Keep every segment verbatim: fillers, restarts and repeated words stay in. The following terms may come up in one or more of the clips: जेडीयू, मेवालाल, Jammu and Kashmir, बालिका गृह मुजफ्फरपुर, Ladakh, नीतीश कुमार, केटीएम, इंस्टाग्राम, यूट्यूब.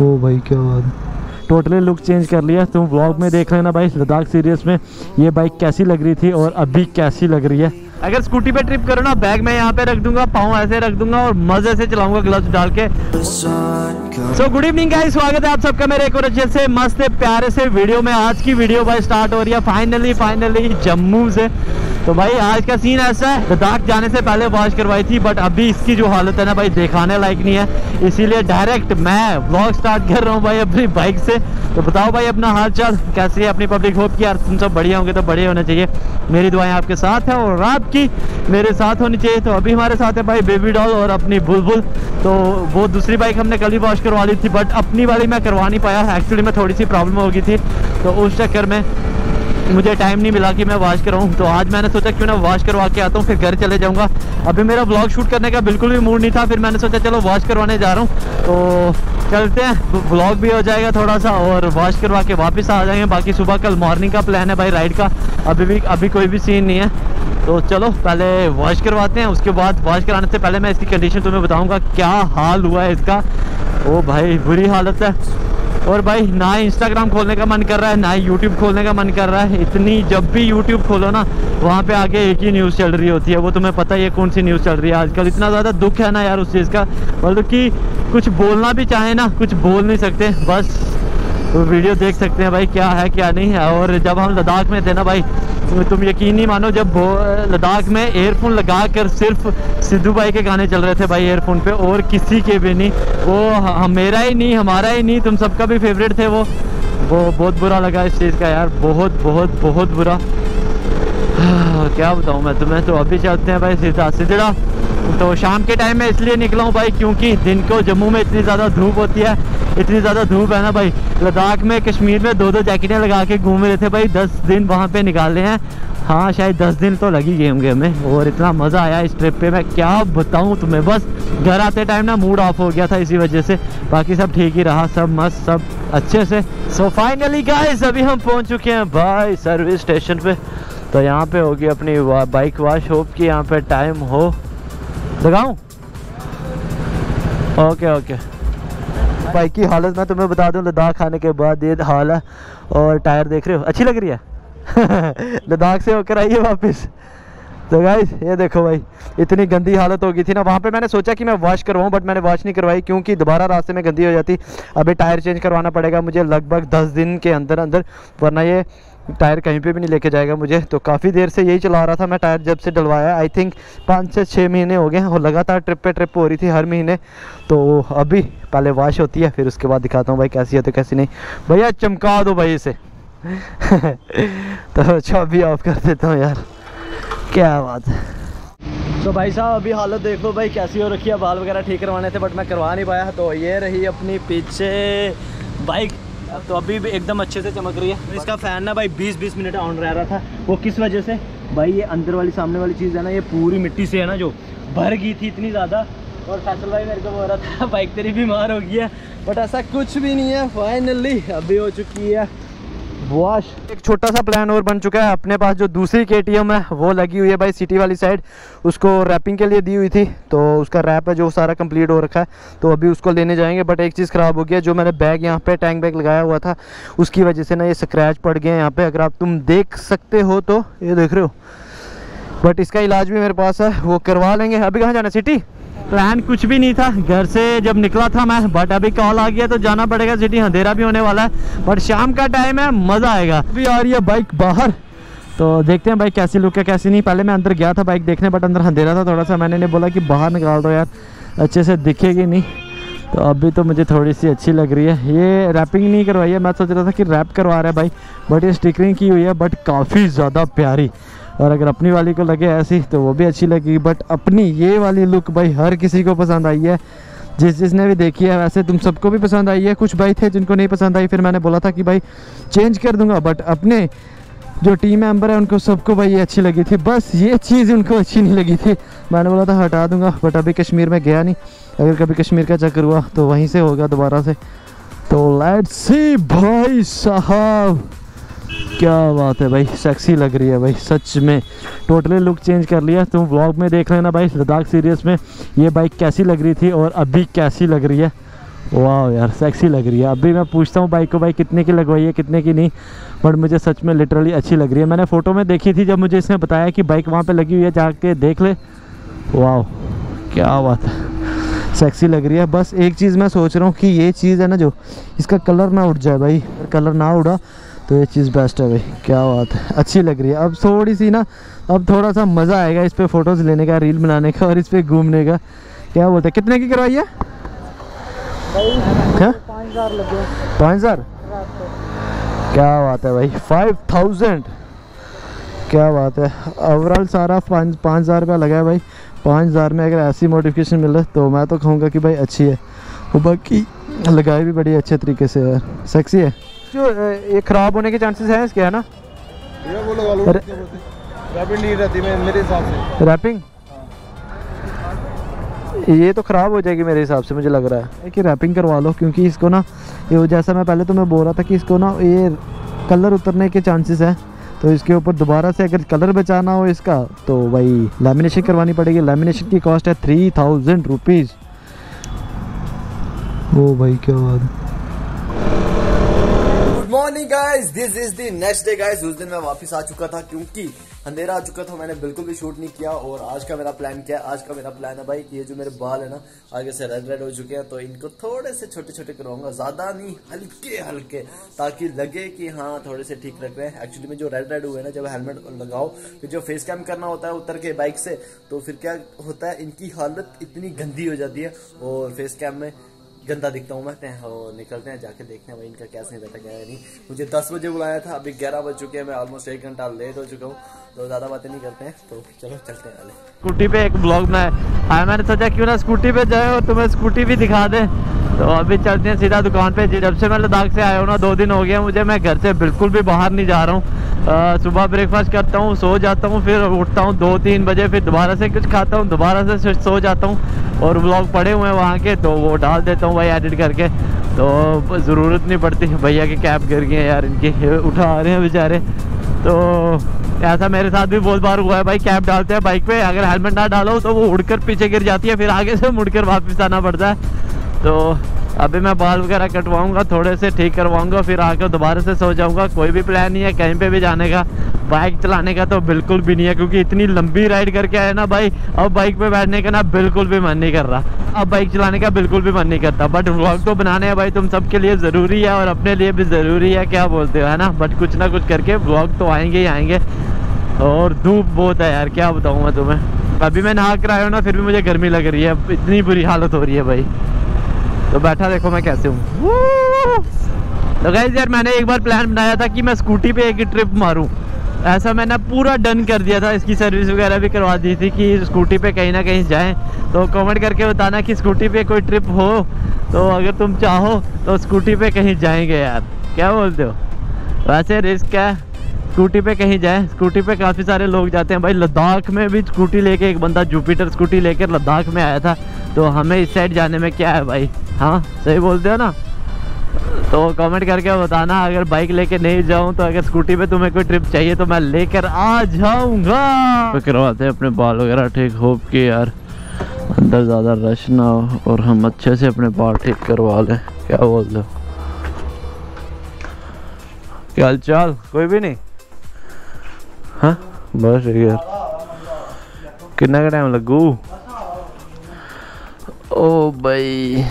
ओ भाई क्या बात, टोटली लुक चेंज कर लिया। तुम व्लॉग में देख लेना भाई लद्दाख सीरीज में ये बाइक कैसी लग रही थी और अभी कैसी लग रही है। अगर स्कूटी पे ट्रिप करो ना, बैग में यहाँ पे रख दूंगा, पाँव ऐसे रख दूंगा और मजे से चलाऊंगा ग्लव्स डाल के। सो गुड इवनिंग गाइस, स्वागत है आप सबका मेरे एक और अच्छे से मस्त प्यारे से वीडियो में। आज की वीडियो भाई स्टार्ट हो रही है फाइनली फाइनली जम्मू से। तो भाई आज का सीन ऐसा है, लद्दाख जाने से पहले वॉश करवाई थी बट अभी इसकी जो हालत है ना भाई दिखाने लायक नहीं है, इसीलिए डायरेक्ट मैं व्लॉग स्टार्ट कर रहा हूँ भाई अपनी बाइक से। तो बताओ भाई अपना हाल चाल कैसे है अपनी पब्लिक, होप कि यार तुम सब बढ़िया होंगे, तो बढ़िया होना चाहिए। मेरी दुआएं आपके साथ है और रात की मेरे साथ होनी चाहिए। तो अभी हमारे साथ है भाई बेबी डॉल और अपनी बुलबुल। तो वो दूसरी बाइक हमने कल ही वॉश करवा ली थी बट अपनी वाली मैं करवा नहीं पाया, एक्चुअली में थोड़ी सी प्रॉब्लम हो गई थी तो उस चक्कर में मुझे टाइम नहीं मिला कि मैं वॉश कराऊँ। तो आज मैंने सोचा क्यों ना वॉश करवा के आता हूँ फिर घर चले जाऊँगा। अभी मेरा ब्लॉग शूट करने का बिल्कुल भी मूड नहीं था, फिर मैंने सोचा चलो वॉश करवाने जा रहा हूँ तो चलते हैं, ब्लॉग भी हो जाएगा थोड़ा सा और वॉश करवा के वापस आ जाएंगे। बाकी सुबह कल मॉर्निंग का प्लान है भाई राइड का, अभी भी अभी कोई भी सीन नहीं है। तो चलो पहले वॉश करवाते हैं, उसके बाद वॉश कराने से पहले मैं इसकी कंडीशन तुम्हें बताऊंगा क्या हाल हुआ है इसका। ओ भाई बुरी हालत है और भाई ना इंस्टाग्राम खोलने का मन कर रहा है ना यूट्यूब खोलने का मन कर रहा है। इतनी जब भी यूट्यूब खोलो ना वहाँ पे आगे एक ही न्यूज़ चल रही होती है, वो तुम्हें पता ही है कौन सी न्यूज़ चल रही है आजकल। इतना ज़्यादा दुख है ना यार उस चीज़ का, मतलब कि कुछ बोलना भी चाहे ना कुछ बोल नहीं सकते, बस वो वीडियो देख सकते हैं भाई क्या है क्या नहीं है। और जब हम लद्दाख में थे ना भाई तुम यकीन नहीं मानो, जब लद्दाख में एयरफोन लगा कर सिर्फ सिद्धू भाई के गाने चल रहे थे भाई एयरफोन पे, और किसी के भी नहीं। वो मेरा ही नहीं हमारा ही नहीं तुम सबका भी फेवरेट थे वो वो बहुत बुरा लगा इस चीज़ का यार, बहुत बहुत बहुत बुरा। हाँ, क्या बताऊँ मैं तुम्हें। तो अभी चलते हैं भाई सीधा सिधड़ा। तो शाम के टाइम में इसलिए निकला हूँ भाई क्योंकि दिन को जम्मू में इतनी ज़्यादा धूप होती है, इतनी ज़्यादा धूप है ना भाई। लद्दाख में कश्मीर में दो दो जैकेटें लगा के घूम रहे थे भाई, दस दिन वहाँ पे निकाले हैं। हाँ शायद दस दिन तो लग ही गए होंगे हमें, और इतना मज़ा आया इस ट्रिप पे मैं क्या बताऊँ तुम्हें। बस घर आते टाइम ना मूड ऑफ हो गया था इसी वजह से, बाकी सब ठीक ही रहा, सब मस्त सब अच्छे से। सो फाइनली गाइस अभी हम पहुँच चुके हैं भाई सर्विस स्टेशन पर। तो यहाँ पर होगी अपनी बाइक वॉश, होप कि यहाँ पर टाइम हो लगाऊँ। ओके ओके बाइक की हालत मैं तुम्हें बता दूं लद्दाख आने के बाद ये हाल है। और टायर देख रहे हो अच्छी लग रही है लद्दाख से होकर आइए वापस। तो गाइस ये देखो भाई इतनी गंदी हालत हो गई थी ना, वहाँ पे मैंने सोचा कि मैं वॉश करवाऊँ बट मैंने वॉश नहीं करवाई क्योंकि दोबारा रास्ते में गंदी हो जाती। अभी टायर चेंज करवाना पड़ेगा मुझे लगभग दस दिन के अंदर अंदर, वरना ये टायर कहीं पे भी नहीं लेके जाएगा मुझे। तो काफ़ी देर से यही चला रहा था मैं टायर, जब से डलवाया आई थिंक पाँच से छः महीने हो गए हैं और लगातार ट्रिप पे ट्रिप हो रही थी हर महीने। तो अभी पहले वाश होती है फिर उसके बाद दिखाता हूँ भाई कैसी है तो कैसी नहीं। भैया चमका दो भाई इसे तो चाबी ऑफ कर देता हूँ यार, क्या बात है। तो भाई साहब अभी हालत देख लो भाई कैसी हो रखी है, बाल वगैरह ठीक करवाने थे बट मैं करवा नहीं पाया। तो ये रही अपनी पीछे बाइक, तो अभी भी एकदम अच्छे से चमक रही है। इसका फ़ैन ना भाई बीस बीस मिनट ऑन रह रहा था, वो किस वजह से भाई ये अंदर वाली सामने वाली चीज़ है ना ये पूरी मिट्टी से है ना जो भर गई थी इतनी ज़्यादा। और फैसल भाई मेरे को बोल रहा था बाइक तेरी बीमार हो गई है बट ऐसा कुछ भी नहीं है। फाइनली अभी हो चुकी है वॉश। एक छोटा सा प्लान और बन चुका है, अपने पास जो दूसरी केटीएम है वो लगी हुई है भाई सिटी वाली साइड, उसको रैपिंग के लिए दी हुई थी तो उसका रैप है जो सारा कंप्लीट हो रखा है तो अभी उसको लेने जाएंगे। बट एक चीज़ ख़राब हो गया, जो मैंने बैग यहाँ पे टैंक बैग लगाया हुआ था उसकी वजह से ना ये स्क्रैच पड़ गए यहाँ पर, अगर आप तुम देख सकते हो तो ये देख रहे हो। बट इसका इलाज भी मेरे पास है वो करवा लेंगे। अभी कहाँ जाना है सिटी, प्लान कुछ भी नहीं था घर से जब निकला था मैं, बट अभी कॉल आ गया तो जाना पड़ेगा सिटी, अंधेरा भी होने वाला है बट शाम का टाइम है मज़ा आएगा। अभी आ रही है बाइक बाहर तो देखते हैं बाइक कैसी लुक है कैसी नहीं। पहले मैं अंदर गया था बाइक देखने बट अंदर अंधेरा था थोड़ा सा, मैंने नहीं बोला कि बाहर निकाल दो यार अच्छे से दिखेगी नहीं। तो अभी तो मुझे थोड़ी सी अच्छी लग रही है। ये रैपिंग नहीं करवाई है, मैं सोच रहा था कि रैप करवा रहा है भाई बट ये स्टिकरिंग की हुई है बट काफ़ी ज़्यादा प्यारी, और अगर अपनी वाली को लगे ऐसी तो वो भी अच्छी लगी। बट अपनी ये वाली लुक भाई हर किसी को पसंद आई है, जिस जिसने भी देखी है वैसे तुम सबको भी पसंद आई है। कुछ भाई थे जिनको नहीं पसंद आई, फिर मैंने बोला था कि भाई चेंज कर दूंगा बट अपने जो टीम मेंबर है उनको सबको भाई ये अच्छी लगी थी, बस ये चीज़ उनको अच्छी नहीं लगी थी। मैंने बोला था हटा दूँगा बट अभी कश्मीर में गया नहीं, अगर कभी कश्मीर का चक्कर हुआ तो वहीं से होगा दोबारा से। तो लेट्स सी भाई साहब क्या बात है भाई, सेक्सी लग रही है भाई सच में, टोटली लुक चेंज कर लिया। तुम व्लॉग में देख लेना भाई लद्दाख सीरीज में ये बाइक कैसी लग रही थी और अभी कैसी लग रही है। वाह यार सेक्सी लग रही है। अब भी मैं पूछता हूँ बाइक को भाई कितने की लगवाई है कितने की नहीं, बट मुझे सच में लिटरली अच्छी लग रही है। मैंने फ़ोटो में देखी थी, जब मुझे इसने बताया कि बाइक वहाँ पे लगी हुई है जाके देख ले। वाह क्या बात है, सेक्सी लग रही है। बस एक चीज़ मैं सोच रहा हूँ कि ये चीज़ है ना जो इसका कलर ना उड़ जाए भाई, कलर ना उड़ा तो ये चीज़ बेस्ट है भाई। क्या बात है, अच्छी लग रही है। अब थोड़ी सी ना अब थोड़ा सा मज़ा आएगा इस पर फ़ोटोज़ लेने का, रील बनाने का और इस पर घूमने का। क्या बोलते हैं, कितने की करवाई है? पाँच हज़ार। क्या बात है भाई, फाइव थाउजेंड। क्या बात है, ओवरऑल सारा पाँच पाँच हज़ार रुपया लगा है भाई। पाँच हज़ार में अगर ऐसी मोटिफिकेशन मिले तो मैं तो कहूँगा कि भाई अच्छी है, और बाकी लगाई भी बड़ी अच्छे तरीके से है, सेक्सी है। जो ये ख़राब होने के चांसेस हैं इसके, है ना? रैपिंग ये तो ख़राब हो जाएगी मेरे हिसाब से, मुझे लग रहा है कि रैपिंग करवा लो, क्योंकि इसको ना ये जैसा मैं पहले तो मैं बोल रहा था कि इसको ना ये कलर उतरने के चांसेस हैं, तो इसके ऊपर दोबारा से अगर कलर बचाना हो इसका तो भाई लैमिनेशन करवानी पड़ेगी। लैमिनेशन की कॉस्ट है थ्री थाउजेंड रुपीज़। ओ भाई क्या बात है। Good morning guys, this is the next day guys. उस दिन मैं वापस आ चुका था क्योंकि अंधेरा आ चुका था, मैंने बिल्कुल भी शूट नहीं किया। और आज का मेरा प्लान क्या है, आज का मेरा प्लान है भाई ये जो मेरे बाल है ना आगे से रेड रेड हो चुके हैं, तो इनको थोड़े से छोटे छोटे करवाऊंगा, ज्यादा नहीं हल्के हल्के, ताकि लगे कि हाँ थोड़े से ठीक रख रहे हैं। एक्चुअली में जो रेड रेड हुए ना, जब हेलमेट लगाओ फिर जो फेस कैम करना होता है उतर के बाइक से, तो फिर क्या होता है इनकी हालत इतनी गंदी हो जाती है और फेस कैम में गंदा दिखता हूँ मैं। और निकलते हैं, जाके देखते हैं भाई इनका कैसे नहीं बैठा क्या नहीं। मुझे दस बजे बुलाया था, अभी ग्यारह बज चुके हैं, मैं ऑलमोस्ट एक घंटा लेट हो चुका हूँ, तो ज़्यादा बातें नहीं करते हैं, तो चलो चलते हैं। वाले स्कूटी पे एक ब्लॉग बनाया आया, मैंने सोचा क्यों ना स्कूटी पे जाए और तुम्हें स्कूटी भी दिखा दे, तो अभी चलते हैं सीधा दुकान पे। जब से मैं लद्दाख से आया हूँ ना दो दिन हो गया मुझे, मैं घर से बिल्कुल भी बाहर नहीं जा रहा हूँ। सुबह ब्रेकफास्ट करता हूँ, सो जाता हूँ, फिर उठता हूँ दो तीन बजे, फिर दोबारा से कुछ खाता हूँ, दोबारा से सो जाता हूँ, और व्लॉग पड़े हुए हैं वहाँ के तो वो डाल देता हूँ भाई एडिट करके, तो ज़रूरत नहीं पड़ती। भैया की कैब गिर गई है यार, इनके उठा रहे हैं बेचारे, तो ऐसा मेरे साथ भी बहुत बार हुआ है भाई। कैब डालते हैं बाइक पे, अगर हेलमेट ना डालो तो वो उड़कर पीछे गिर जाती है, फिर आगे से मुड़कर वापस आना पड़ता है। तो अभी मैं बाल वगैरह कटवाऊँगा, थोड़े से ठीक करवाऊँगा, फिर आकर दोबारा से सो जाऊँगा। कोई भी प्लान नहीं है कहीं पर भी जाने का, बाइक चलाने का तो बिल्कुल भी नहीं है, क्योंकि इतनी लंबी राइड करके आए ना भाई, अब बाइक पे बैठने का ना बिल्कुल भी मन नहीं कर रहा, अब बाइक चलाने का बिल्कुल भी मन नहीं करता। बट व्लॉग तो बनाने हैं भाई, तुम सबके लिए ज़रूरी है और अपने लिए भी ज़रूरी है, क्या बोलते हो, है ना? बट कुछ ना कुछ करके व्लॉग तो आएंगे ही आएंगे। और धूप बहुत है यार, क्या बताऊँ मैं तुम्हें। अभी मैं नहा कर आया हूँ ना, फिर भी मुझे गर्मी लग रही है, इतनी बुरी हालत हो रही है भाई। तो बैठा देखो मैं कैसे हूँ। तो गाइस यार मैंने एक बार प्लान बनाया था कि मैं स्कूटी पर एक ही ट्रिप मारूँ, ऐसा मैंने पूरा डन कर दिया था, इसकी सर्विस वगैरह भी करवा दी थी कि स्कूटी पे कहीं ना कहीं जाएं। तो कमेंट करके बताना कि स्कूटी पे कोई ट्रिप हो तो, अगर तुम चाहो तो स्कूटी पे कहीं जाएंगे यार, क्या बोलते हो? वैसे रिस्क है, स्कूटी पे कहीं जाएं। स्कूटी पे काफ़ी सारे लोग जाते हैं भाई, लद्दाख में भी स्कूटी लेके, एक बंदा जुपिटर स्कूटी लेकर लद्दाख में आया था, तो हमें इस साइड जाने में क्या है भाई, हाँ सही बोलते हो ना? तो कमेंट करके बताना, अगर बाइक लेके नहीं जाऊं तो अगर स्कूटी पे तुम्हें कोई ट्रिप चाहिए तो मैं लेकर आ जाऊंगा। करवाते हैं अपने बाल वगैरह ठीक, होप कि यार अंदर ज़्यादा रश ना हो और हम अच्छे से अपने बाल ठीक करवा लें, क्या बोलते हो? क्या हाल चाल? कोई भी नहीं? हाँ बस यार, कितना का टाइम लगू? ओ भाई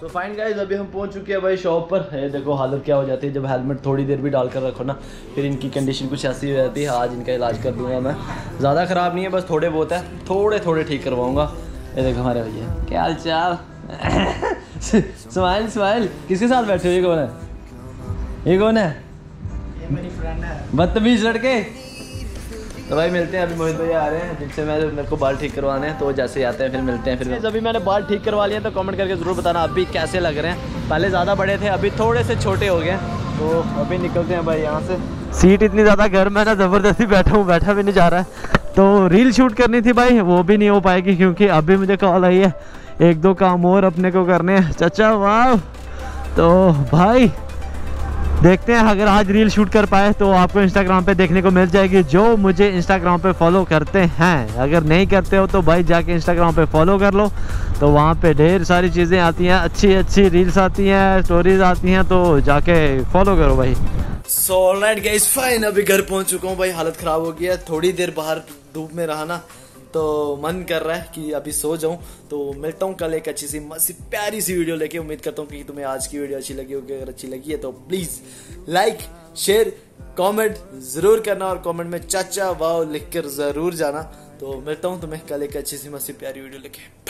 तो फाइन गाइज, अभी हम पहुंच चुके हैं भाई शॉप पर। ये देखो हालत क्या हो जाती है जब हेलमेट थोड़ी देर भी डाल कर रखो ना, फिर इनकी कंडीशन कुछ ऐसी हो जाती है। आज इनका इलाज कर दूंगा मैं, ज़्यादा ख़राब नहीं है, बस थोड़े बहुत है, थोड़े थोड़े ठीक करवाऊंगा। ये देखो हमारे भैया, क्या हाल चाल? Smile smile. किसके साथ बैठे हो? ये कौन है? ये कौन है बदतमीज लड़के? तो भाई मिलते हैं, अभी मोहित भैया आ रहे हैं जिनसे मैं मेरे को बाल ठीक करवाने हैं, तो जैसे ही आते हैं फिर मिलते हैं। फिर अभी मैंने बाल ठीक करवा लिए, तो कमेंट करके ज़रूर बताना आप भी कैसे लग रहे हैं। पहले ज़्यादा बड़े थे, अभी थोड़े से छोटे हो गए, तो अभी निकलते हैं भाई यहाँ से। सीट इतनी ज़्यादा गर्म है ना, ज़बरदस्ती बैठा हूँ, बैठा भी नहीं जा रहा है। तो रील शूट करनी थी भाई, वो भी नहीं हो पाएगी क्योंकि अभी मुझे कॉल आई है, एक दो काम और अपने को करने हैं। चाचा वाह, तो भाई देखते हैं अगर आज रील शूट कर पाए तो आपको इंस्टाग्राम पे देखने को मिल जाएगी, जो मुझे इंस्टाग्राम पे फॉलो करते हैं। अगर नहीं करते हो तो भाई जाके इंस्टाग्राम पे फॉलो कर लो, तो वहाँ पे ढेर सारी चीज़ें आती हैं, अच्छी अच्छी रील्स आती हैं, स्टोरीज आती हैं, तो जाके फॉलो करो भाई। सो ऑलराइट गाइस, फाइन अभी घर पहुँच चुका हूँ भाई, हालत ख़राब हो गई है। थोड़ी देर बाहर धूप में रहा ना, तो मन कर रहा है कि अभी सो जाऊं। तो मिलता हूं कल एक अच्छी सी मस्ती प्यारी सी वीडियो लेके। उम्मीद करता हूं कि तुम्हें आज की वीडियो अच्छी लगी होगी। अगर अच्छी लगी है तो प्लीज़ लाइक शेयर कमेंट ज़रूर करना, और कमेंट में चाचा वाओ लिखकर ज़रूर जाना। तो मिलता हूं तुम्हें कल एक अच्छी सी मस्ती प्यारी वीडियो लेके।